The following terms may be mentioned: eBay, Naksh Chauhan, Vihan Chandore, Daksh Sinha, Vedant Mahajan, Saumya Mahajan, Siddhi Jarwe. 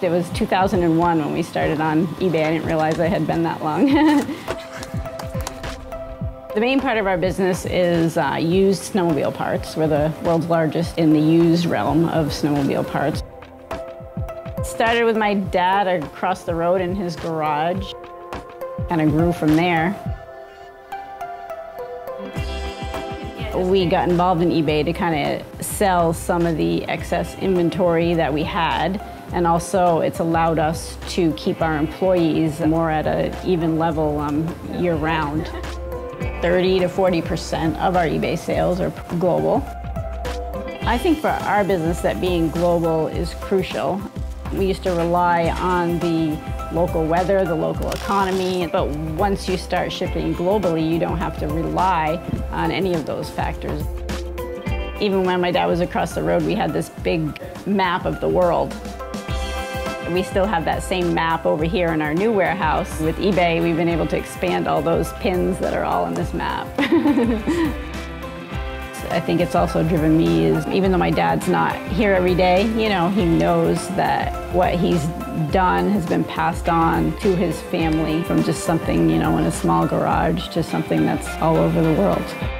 It was 2001 when we started on eBay. I didn't realize I had been that long. The main part of our business is used snowmobile parts. We're the world's largest in the used realm of snowmobile parts. It started with my dad across the road in his garage. Kind of grew from there. We got involved in eBay to kind of sell some of the excess inventory that we had, and also it's allowed us to keep our employees more at an even level year-round. 30 to 40% of our eBay sales are global. I think for our business that being global is crucial. We used to rely on the local weather, the local economy, but once you start shipping globally, you don't have to rely on any of those factors. Even when my dad was across the road, we had this big map of the world. We still have that same map over here in our new warehouse. With eBay, we've been able to expand all those pins that are all on this map. I think it's also driven me is, even though my dad's not here every day, you know, he knows that what he's done has been passed on to his family from just something, you know, in a small garage to something that's all over the world.